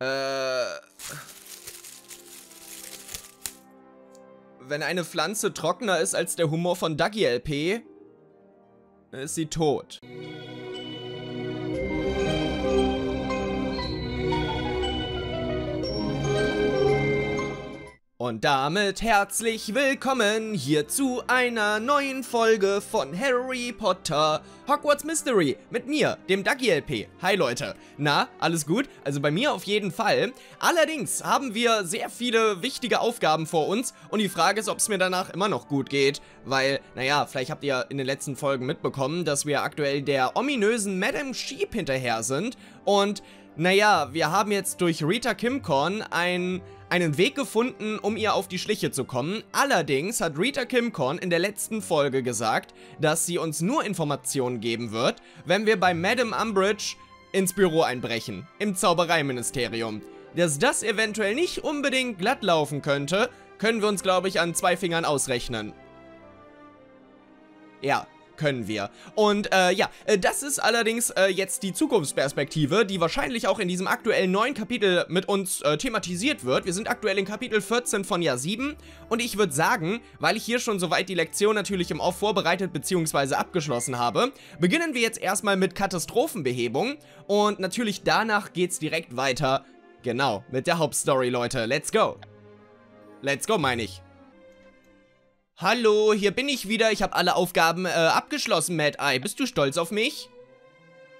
Wenn eine Pflanze trockener ist als der Humor von DagiLP, dann ist sie tot. Und damit herzlich willkommen hier zu einer neuen Folge von Harry Potter Hogwarts Mystery mit mir, dem DagiLP. Hi Leute, na, alles gut? Also bei mir auf jeden Fall. Allerdings haben wir sehr viele wichtige Aufgaben vor uns und die Frage ist, ob es mir danach immer noch gut geht, weil, naja, vielleicht habt ihr in den letzten Folgen mitbekommen, dass wir aktuell der ominösen Madame Sheep hinterher sind und, naja, wir haben jetzt durch Rita Kimmkorn einen Weg gefunden, um ihr auf die Schliche zu kommen. Allerdings hat Rita Kimmkorn in der letzten Folge gesagt, dass sie uns nur Informationen geben wird, wenn wir bei Madame Umbridge ins Büro einbrechen, im Zaubereiministerium. Dass das eventuell nicht unbedingt glatt laufen könnte, können wir uns, glaube ich, an zwei Fingern ausrechnen. Ja, können wir. Und ja, das ist allerdings jetzt die Zukunftsperspektive, die wahrscheinlich auch in diesem aktuellen neuen Kapitel mit uns thematisiert wird. Wir sind aktuell in Kapitel 14 von Jahr 7 und ich würde sagen, weil ich hier schon soweit die Lektion natürlich im Off vorbereitet bzw. abgeschlossen habe, beginnen wir jetzt erstmal mit Katastrophenbehebung und natürlich danach geht's direkt weiter, genau, mit der Hauptstory, Leute. Let's go! Let's go, meine ich. Hallo, hier bin ich wieder. Ich habe alle Aufgaben abgeschlossen, Mad-Eye. Bist du stolz auf mich?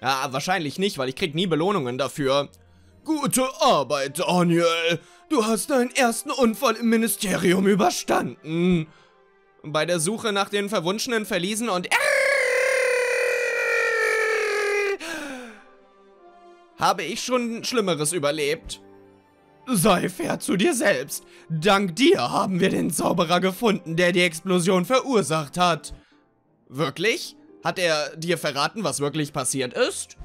Ja, wahrscheinlich nicht, weil ich krieg nie Belohnungen dafür. Gute Arbeit, Daniel. Du hast deinen ersten Unfall im Ministerium überstanden. Bei der Suche nach den verwunschenen Verliesen und... habe ich schon Schlimmeres überlebt. Sei fair zu dir selbst. Dank dir haben wir den Zauberer gefunden, der die Explosion verursacht hat. Wirklich? Hat er dir verraten, was wirklich passiert ist?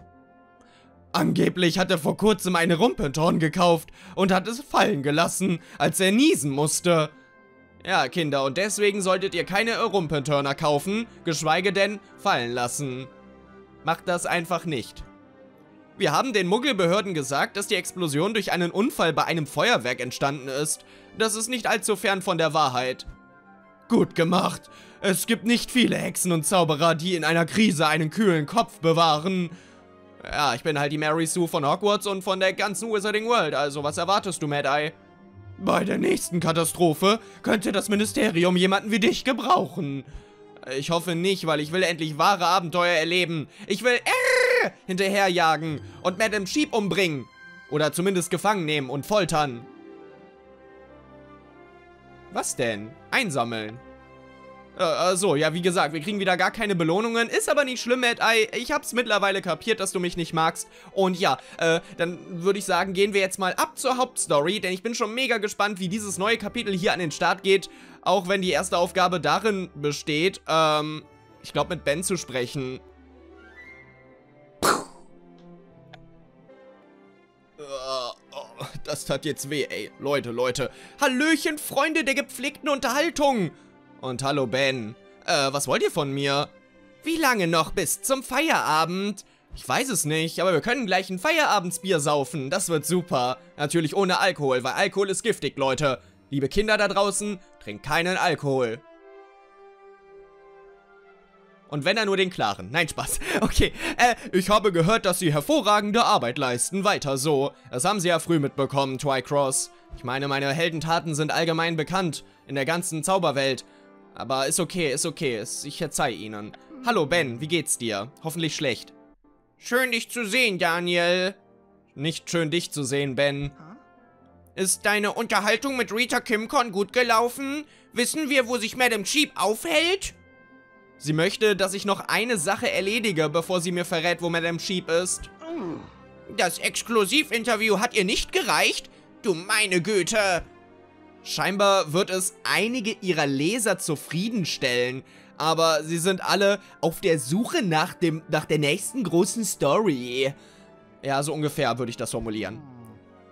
Angeblich hat er vor kurzem eine Rumpentorn gekauft und hat es fallen gelassen, als er niesen musste. Ja, Kinder, und deswegen solltet ihr keine Rumpentorner kaufen, geschweige denn fallen lassen. Macht das einfach nicht. Wir haben den Muggelbehörden gesagt, dass die Explosion durch einen Unfall bei einem Feuerwerk entstanden ist. Das ist nicht allzu fern von der Wahrheit. Gut gemacht. Es gibt nicht viele Hexen und Zauberer, die in einer Krise einen kühlen Kopf bewahren. Ja, ich bin halt die Mary Sue von Hogwarts und von der ganzen Wizarding World, also was erwartest du, Mad-Eye? Bei der nächsten Katastrophe könnte das Ministerium jemanden wie dich gebrauchen. Ich hoffe nicht, weil ich will endlich wahre Abenteuer erleben. Ich will... hinterherjagen und Madame Sheep umbringen. Oder zumindest gefangen nehmen und foltern. Was denn? Einsammeln. So, ja, wie gesagt, wir kriegen wieder gar keine Belohnungen. Ist aber nicht schlimm, Mad-Eye. Ich hab's mittlerweile kapiert, dass du mich nicht magst. Und ja, dann würde ich sagen, gehen wir jetzt mal ab zur Hauptstory, denn ich bin schon mega gespannt, wie dieses neue Kapitel hier an den Start geht. Auch wenn die erste Aufgabe darin besteht, ich glaube, mit Ben zu sprechen. Das tat jetzt weh, ey. Leute, Leute. Hallöchen, Freunde der gepflegten Unterhaltung. Und hallo, Ben. Was wollt ihr von mir? Wie lange noch bis zum Feierabend? Ich weiß es nicht, aber wir können gleich ein Feierabendsbier saufen. Das wird super. Natürlich ohne Alkohol, weil Alkohol ist giftig, Leute. Liebe Kinder da draußen, trinkt keinen Alkohol. Und wenn er nur den klaren. Nein, Spaß. Okay, ich habe gehört, dass sie hervorragende Arbeit leisten. Weiter so. Das haben sie ja früh mitbekommen, Twycross. Ich meine, meine Heldentaten sind allgemein bekannt. In der ganzen Zauberwelt. Aber ist okay, ist okay. Ich verzeih ihnen. Hallo, Ben. Wie geht's dir? Hoffentlich schlecht. Schön, dich zu sehen, Daniel. Nicht schön, dich zu sehen, Ben. Ist deine Unterhaltung mit Rita Kimmkorn gut gelaufen? Wissen wir, wo sich Madame Sheep aufhält? Sie möchte, dass ich noch eine Sache erledige, bevor sie mir verrät, wo Madame Sheep ist. Das Exklusivinterview hat ihr nicht gereicht? Du meine Güte! Scheinbar wird es einige ihrer Leser zufriedenstellen, aber sie sind alle auf der Suche nach der nächsten großen Story. Ja, so ungefähr würde ich das formulieren.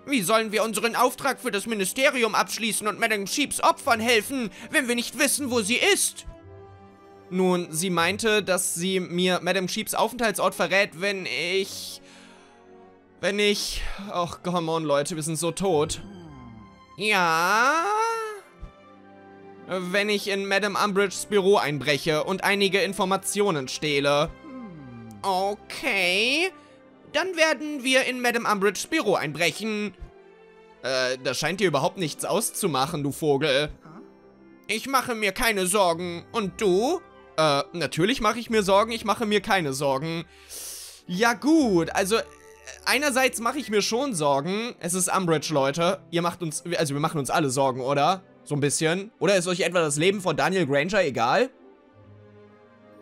Wie sollen wir unseren Auftrag für das Ministerium abschließen und Madame Sheeps Opfern helfen, wenn wir nicht wissen, wo sie ist? Nun, sie meinte, dass sie mir Madame Sheeps Aufenthaltsort verrät, wenn ich... Wenn nicht... Och, come on, Leute, wir sind so tot. Ja... Wenn ich in Madame Umbridges Büro einbreche und einige Informationen stehle. Okay... Dann werden wir in Madame Umbridges Büro einbrechen. Das scheint dir überhaupt nichts auszumachen, du Vogel. Ich mache mir keine Sorgen. Und du? Natürlich mache ich mir Sorgen. Ich mache mir keine Sorgen. Ja gut, also... Einerseits mache ich mir schon Sorgen. Es ist Umbridge, Leute. Ihr macht uns... Also wir machen uns alle Sorgen, oder? So ein bisschen. Oder ist euch etwa das Leben von Daniel Granger egal?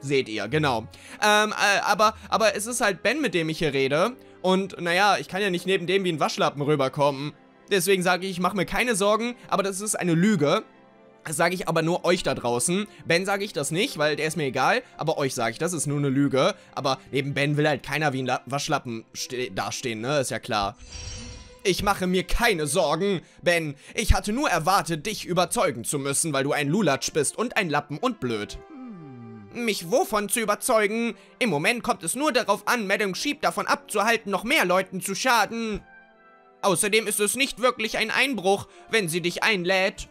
Seht ihr, genau. Aber es ist halt Ben, mit dem ich hier rede. Und naja, ich kann ja nicht neben dem wie ein Waschlappen rüberkommen. Deswegen sage ich mache mir keine Sorgen, aber das ist eine Lüge. Das sage ich aber nur euch da draußen. Ben sage ich das nicht, weil der ist mir egal. Aber euch sage ich, das ist nur eine Lüge. Aber neben Ben will halt keiner wie ein Waschlappen dastehen, ne? Ist ja klar. Ich mache mir keine Sorgen, Ben. Ich hatte nur erwartet, dich überzeugen zu müssen, weil du ein Lulatsch bist und ein Lappen und blöd. Mich wovon zu überzeugen? Im Moment kommt es nur darauf an, Madame Sheep davon abzuhalten, noch mehr Leuten zu schaden. Außerdem ist es nicht wirklich ein Einbruch, wenn sie dich einlädt.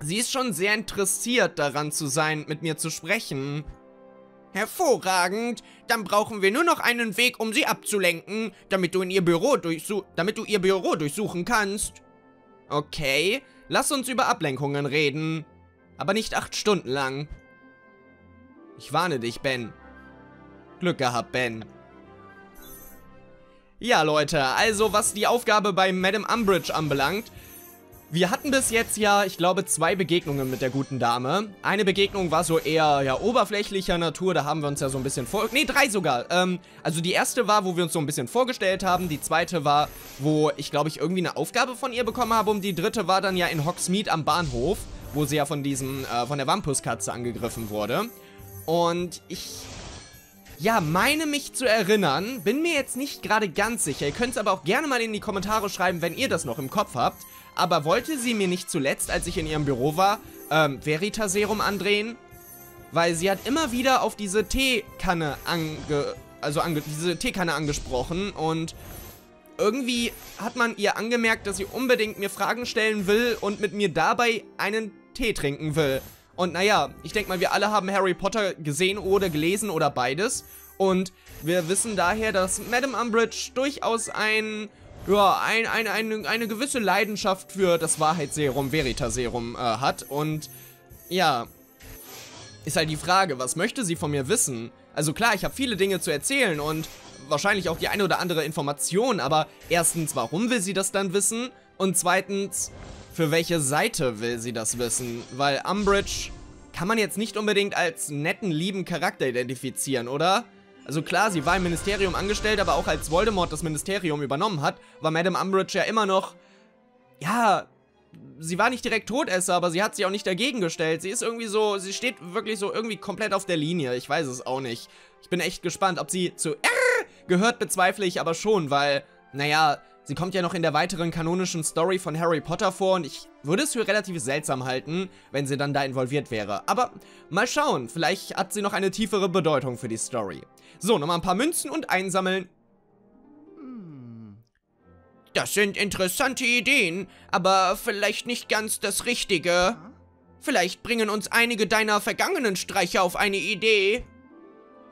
Sie ist schon sehr interessiert daran zu sein, mit mir zu sprechen. Hervorragend. Dann brauchen wir nur noch einen Weg, um sie abzulenken, damit du ihr Büro durchsuchen kannst. Okay, lass uns über Ablenkungen reden. Aber nicht 8 Stunden lang. Ich warne dich, Ben. Glück gehabt, Ben. Ja, Leute, also was die Aufgabe bei Madame Umbridge anbelangt. Wir hatten bis jetzt ja, ich glaube, 2 Begegnungen mit der guten Dame. Eine Begegnung war so eher, ja, oberflächlicher Natur, da haben wir uns ja so ein bisschen vor... Ne, 3 sogar. Also die erste war, wo wir uns so ein bisschen vorgestellt haben. Die zweite war, wo ich, glaube ich, irgendwie eine Aufgabe von ihr bekommen habe. Und die dritte war dann ja in Hogsmeade am Bahnhof, wo sie ja von der Wampuskatze angegriffen wurde. Und ich, ja, meine mich zu erinnern, bin mir jetzt nicht gerade ganz sicher. Ihr könnt es aber auch gerne mal in die Kommentare schreiben, wenn ihr das noch im Kopf habt. Aber wollte sie mir nicht zuletzt, als ich in ihrem Büro war, Veritaserum andrehen? Weil sie hat immer wieder auf diese Teekanne angesprochen und... Irgendwie hat man ihr angemerkt, dass sie unbedingt mir Fragen stellen will und mit mir dabei einen Tee trinken will. Und naja, ich denke mal, wir alle haben Harry Potter gesehen oder gelesen oder beides. Und wir wissen daher, dass Madame Umbridge durchaus eine gewisse Leidenschaft für das Wahrheitsserum, Veritaserum, hat. Und ja, ist halt die Frage, was möchte sie von mir wissen? Also klar, ich habe viele Dinge zu erzählen und... wahrscheinlich auch die eine oder andere Information, aber erstens, warum will sie das dann wissen? Und zweitens, für welche Seite will sie das wissen? Weil Umbridge kann man jetzt nicht unbedingt als netten, lieben Charakter identifizieren, oder? Also klar, sie war im Ministerium angestellt, aber auch als Voldemort das Ministerium übernommen hat, war Madame Umbridge ja immer noch... Ja, sie war nicht direkt Todesser, aber sie hat sich auch nicht dagegen gestellt. Sie ist irgendwie so, sie steht wirklich so irgendwie komplett auf der Linie. Ich weiß es auch nicht. Ich bin echt gespannt, ob sie zu... gehört bezweifle ich aber schon, weil, naja, sie kommt ja noch in der weiteren kanonischen Story von Harry Potter vor und ich würde es für relativ seltsam halten, wenn sie dann da involviert wäre. Aber mal schauen, vielleicht hat sie noch eine tiefere Bedeutung für die Story. So, nochmal ein paar Münzen und einsammeln. Das sind interessante Ideen, aber vielleicht nicht ganz das Richtige. Vielleicht bringen uns einige deiner vergangenen Streiche auf eine Idee.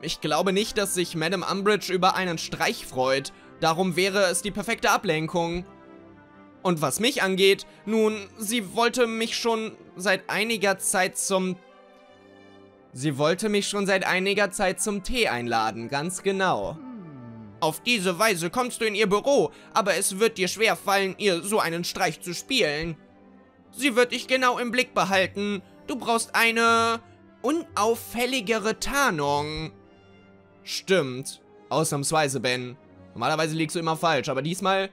Ich glaube nicht, dass sich Madame Umbridge über einen Streich freut. Darum wäre es die perfekte Ablenkung. Und was mich angeht, nun, sie wollte mich schon seit einiger Zeit zum Tee einladen, ganz genau. Auf diese Weise kommst du in ihr Büro, aber es wird dir schwer fallen, ihr so einen Streich zu spielen. Sie wird dich genau im Blick behalten. Du brauchst eine unauffälligere Tarnung. Stimmt. Ausnahmsweise, Ben. Normalerweise liegst du immer falsch, aber diesmal...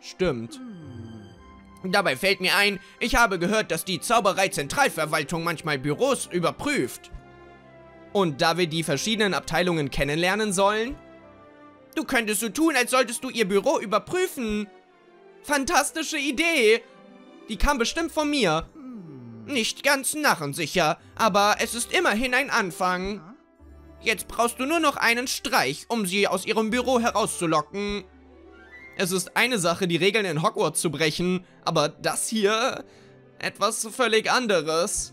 Stimmt. Dabei fällt mir ein, ich habe gehört, dass die Zauberei-Zentralverwaltung manchmal Büros überprüft. Und da wir die verschiedenen Abteilungen kennenlernen sollen? Du könntest so tun, als solltest du ihr Büro überprüfen. Fantastische Idee. Die kam bestimmt von mir. Nicht ganz narrensicher, aber es ist immerhin ein Anfang. Jetzt brauchst du nur noch einen Streich, um sie aus ihrem Büro herauszulocken. Es ist eine Sache, die Regeln in Hogwarts zu brechen, aber das hier... etwas völlig anderes.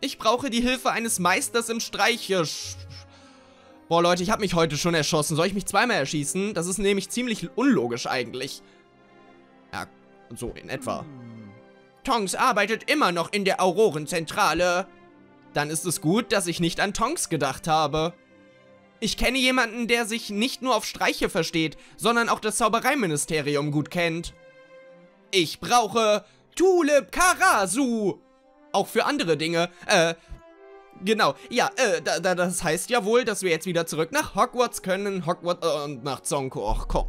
Ich brauche die Hilfe eines Meisters im Streichtisch. Boah, Leute, ich habe mich heute schon erschossen. Soll ich mich zweimal erschießen? Das ist nämlich ziemlich unlogisch eigentlich. Ja, so in etwa. Tonks arbeitet immer noch in der Aurorenzentrale. Dann ist es gut, dass ich nicht an Tonks gedacht habe. Ich kenne jemanden, der sich nicht nur auf Streiche versteht, sondern auch das Zaubereiministerium gut kennt. Ich brauche Tulip Karasu. Auch für andere Dinge. Genau. Ja, das heißt ja wohl, dass wir jetzt wieder zurück nach Hogwarts können. Hogwarts und nach Zonko. Ach, komm.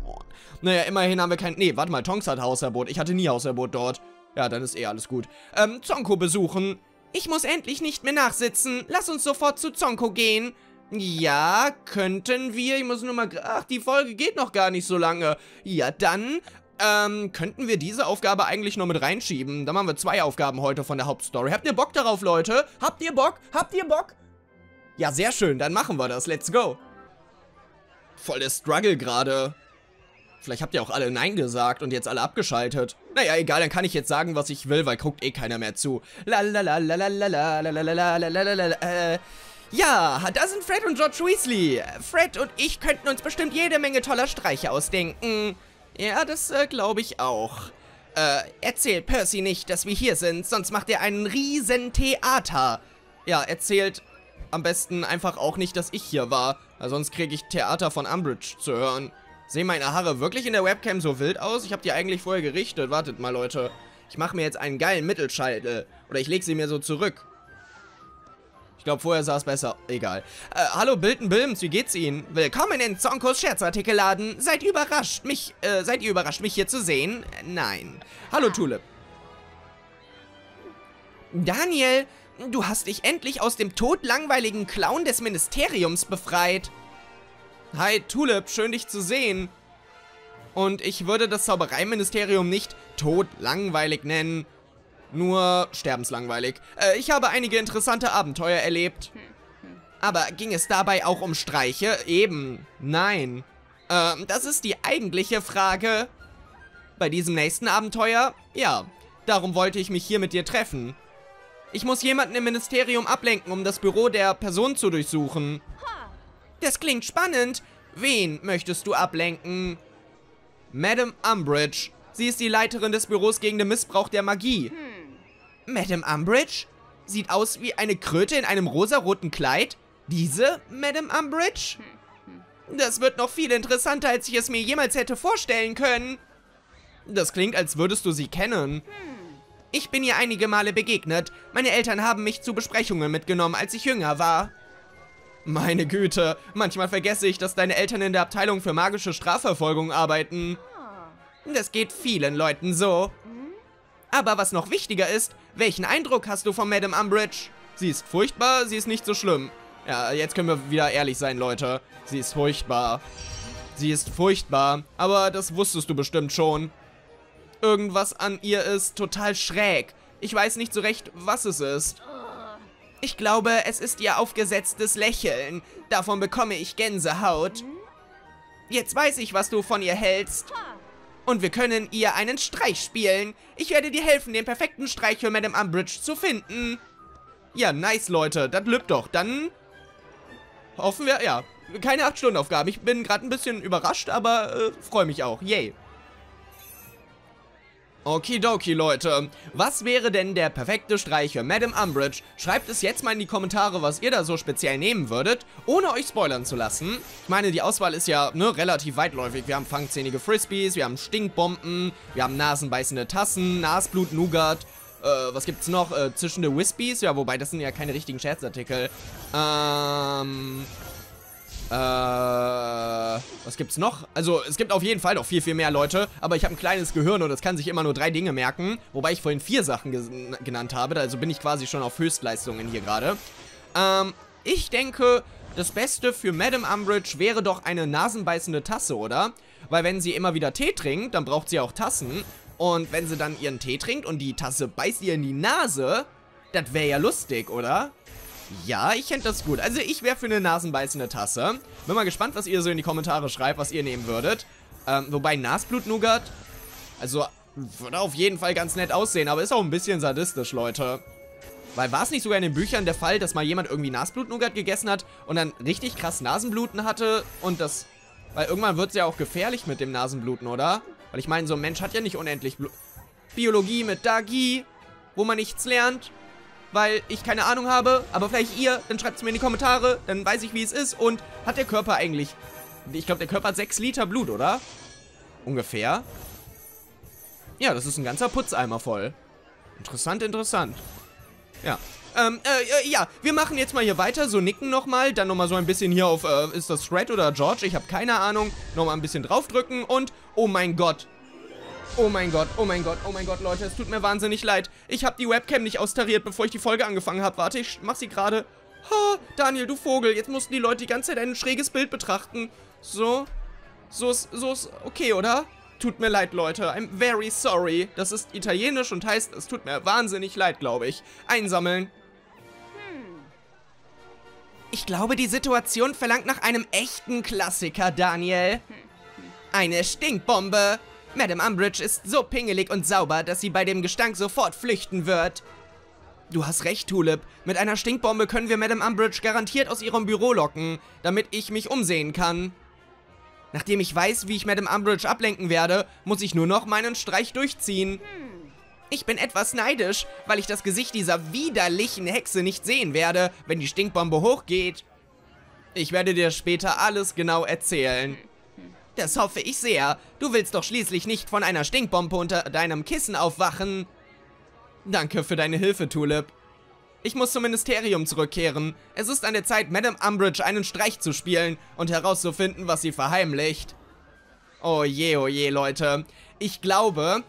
Naja, immerhin haben wir kein... Nee, warte mal, Tonks hat Hausverbot. Ich hatte nie Hausverbot dort. Ja, dann ist eh alles gut. Zonko besuchen. Ich muss endlich nicht mehr nachsitzen. Lass uns sofort zu Zonko gehen. Ja, könnten wir... Ich muss nur mal... Ach, die Folge geht noch gar nicht so lange. Ja, dann... könnten wir diese Aufgabe eigentlich noch mit reinschieben? Dann machen wir zwei Aufgaben heute von der Hauptstory. Habt ihr Bock darauf, Leute? Habt ihr Bock? Habt ihr Bock? Ja, sehr schön. Dann machen wir das. Let's go. Voll der Struggle gerade. Vielleicht habt ihr auch alle Nein gesagt und jetzt alle abgeschaltet. Naja, egal, dann kann ich jetzt sagen, was ich will, weil guckt eh keiner mehr zu. Ja, da sind Fred und George Weasley. Fred und ich könnten uns bestimmt jede Menge toller Streiche ausdenken. Ja, das glaube ich auch. Erzählt Percy nicht, dass wir hier sind, sonst macht er einen riesen Theater. Ja, erzählt am besten einfach auch nicht, dass ich hier war, weil sonst kriege ich Theater von Umbridge zu hören. Sehen meine Haare wirklich in der Webcam so wild aus? Ich habe die eigentlich vorher gerichtet. Wartet mal, Leute. Ich mache mir jetzt einen geilen Mittelscheitel. Oder ich lege sie mir so zurück. Ich glaube, vorher sah es besser. Egal. Hallo, Bilden Bilms, wie geht's Ihnen? Willkommen in Zonkos Scherzartikelladen. Seid ihr überrascht, mich hier zu sehen? Nein. Hallo, Tulip. Daniel, du hast dich endlich aus dem todlangweiligen Clown des Ministeriums befreit. Hi, Tulip, schön dich zu sehen. Und ich würde das Zaubereiministerium nicht todlangweilig nennen. Nur sterbenslangweilig. Ich habe einige interessante Abenteuer erlebt. Aber ging es dabei auch um Streiche? Eben. Nein. Das ist die eigentliche Frage. Bei diesem nächsten Abenteuer? Ja. Darum wollte ich mich hier mit dir treffen. Ich muss jemanden im Ministerium ablenken, um das Büro der Person zu durchsuchen. Das klingt spannend. Wen möchtest du ablenken? Madame Umbridge. Sie ist die Leiterin des Büros gegen den Missbrauch der Magie. Madame Umbridge? Sieht aus wie eine Kröte in einem rosaroten Kleid? Diese Madame Umbridge? Das wird noch viel interessanter, als ich es mir jemals hätte vorstellen können. Das klingt, als würdest du sie kennen. Ich bin ihr einige Male begegnet. Meine Eltern haben mich zu Besprechungen mitgenommen, als ich jünger war. Meine Güte, manchmal vergesse ich, dass deine Eltern in der Abteilung für magische Strafverfolgung arbeiten. Das geht vielen Leuten so. Aber was noch wichtiger ist, welchen Eindruck hast du von Madame Umbridge? Sie ist furchtbar, sie ist nicht so schlimm. Ja, jetzt können wir wieder ehrlich sein, Leute. Sie ist furchtbar. Sie ist furchtbar, aber das wusstest du bestimmt schon. Irgendwas an ihr ist total schräg. Ich weiß nicht so recht, was es ist. Ich glaube, es ist ihr aufgesetztes Lächeln. Davon bekomme ich Gänsehaut. Jetzt weiß ich, was du von ihr hältst. Und wir können ihr einen Streich spielen. Ich werde dir helfen, den perfekten Streich für Madame Umbridge zu finden. Ja, nice, Leute. Das lübt doch. Dann hoffen wir, ja, keine 8-Stunden-Aufgabe. Ich bin gerade ein bisschen überrascht, aber freue mich auch. Yay. Okidoki, Leute. Was wäre denn der perfekte Streich für Madame Umbridge? Schreibt es jetzt mal in die Kommentare, was ihr da so speziell nehmen würdet, ohne euch spoilern zu lassen. Ich meine, die Auswahl ist ja relativ weitläufig. Wir haben fangzähnige Frisbees, wir haben Stinkbomben, wir haben nasenbeißende Tassen, Nasblut, Nougat. Was gibt's noch? Zischende Whispies? Ja, wobei, das sind ja keine richtigen Scherzartikel. Was gibt's noch? Also, es gibt auf jeden Fall noch viel, viel mehr, Leute. Aber ich habe ein kleines Gehirn und es kann sich immer nur 3 Dinge merken. Wobei ich vorhin 4 Sachen genannt habe. Also bin ich quasi schon auf Höchstleistungen hier gerade. Ich denke, das Beste für Madame Umbridge wäre doch eine nasenbeißende Tasse, oder? Weil wenn sie immer wieder Tee trinkt, dann braucht sie auch Tassen. Und wenn sie dann ihren Tee trinkt und die Tasse beißt ihr in die Nase, das wäre ja lustig, oder? Ja, ich fände das gut. Also ich wäre für eine nasenbeißende Tasse. Bin mal gespannt, was ihr so in die Kommentare schreibt, was ihr nehmen würdet. Wobei Nasblut-Nougat, also würde auf jeden Fall ganz nett aussehen, aber ist auch ein bisschen sadistisch, Leute. Weil war es nicht sogar in den Büchern der Fall, dass mal jemand irgendwie Nasblut-Nougat gegessen hat und dann richtig krass Nasenbluten hatte und das... Weil irgendwann wird es ja auch gefährlich mit dem Nasenbluten, oder? Weil ich meine, so ein Mensch hat ja nicht unendlich Blut. Biologie mit Dagi, wo man nichts lernt, weil ich keine Ahnung habe, aber vielleicht ihr, dann schreibt es mir in die Kommentare, dann weiß ich, wie es ist. Und hat der Körper eigentlich... Ich glaube, der Körper hat 6 Liter Blut, oder? Ungefähr. Ja, das ist ein ganzer Putzeimer voll. Interessant, interessant. Ja. Ja, wir machen jetzt mal hier weiter, so nicken nochmal, dann nochmal so ein bisschen hier auf, ist das Fred oder George? Ich habe keine Ahnung. Nochmal ein bisschen draufdrücken und, oh mein Gott. Oh mein Gott, oh mein Gott, oh mein Gott, Leute, es tut mir wahnsinnig leid. Ich habe die Webcam nicht austariert, bevor ich die Folge angefangen habe. Warte, ich mach sie gerade. Ha, Daniel, du Vogel, jetzt mussten die Leute die ganze Zeit ein schräges Bild betrachten. So, so ist okay, oder? Tut mir leid, Leute. I'm very sorry. Das ist italienisch und heißt, es tut mir wahnsinnig leid, glaube ich. Einsammeln. Ich glaube, die Situation verlangt nach einem echten Klassiker, Daniel. Eine Stinkbombe. Madame Umbridge ist so pingelig und sauber, dass sie bei dem Gestank sofort flüchten wird. Du hast recht, Tulip. Mit einer Stinkbombe können wir Madame Umbridge garantiert aus ihrem Büro locken, damit ich mich umsehen kann. Nachdem ich weiß, wie ich Madame Umbridge ablenken werde, muss ich nur noch meinen Streich durchziehen. Ich bin etwas neidisch, weil ich das Gesicht dieser widerlichen Hexe nicht sehen werde, wenn die Stinkbombe hochgeht. Ich werde dir später alles genau erzählen. Das hoffe ich sehr. Du willst doch schließlich nicht von einer Stinkbombe unter deinem Kissen aufwachen. Danke für deine Hilfe, Tulip. Ich muss zum Ministerium zurückkehren. Es ist an der Zeit, Madame Umbridge einen Streich zu spielen und herauszufinden, was sie verheimlicht. Oh je, Leute. Ich glaube,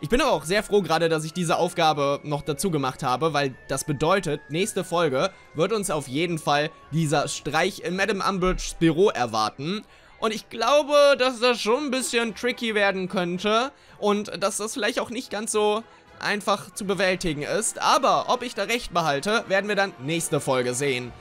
ich bin aber auch sehr froh gerade, dass ich diese Aufgabe noch dazu gemacht habe, weil das bedeutet, nächste Folge wird uns auf jeden Fall dieser Streich in Madame Umbridges Büro erwarten. Und ich glaube, dass das schon ein bisschen tricky werden könnte und dass das vielleicht auch nicht ganz so... einfach zu bewältigen ist, aber ob ich da recht behalte, werden wir dann nächste Folge sehen.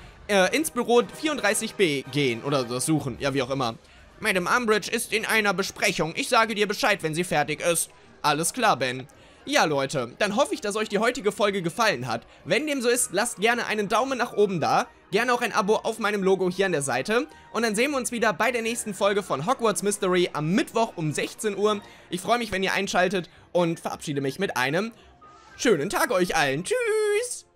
Ins Büro 34b gehen oder das suchen, ja wie auch immer. Madame Umbridge ist in einer Besprechung, ich sage dir Bescheid, wenn sie fertig ist. Alles klar, Ben. Ja, Leute, dann hoffe ich, dass euch die heutige Folge gefallen hat. Wenn dem so ist, lasst gerne einen Daumen nach oben da, gerne auch ein Abo auf meinem Logo hier an der Seite. Und dann sehen wir uns wieder bei der nächsten Folge von Hogwarts Mystery am Mittwoch um 16 Uhr. Ich freue mich, wenn ihr einschaltet und verabschiede mich mit einem schönen Tag euch allen. Tschüss!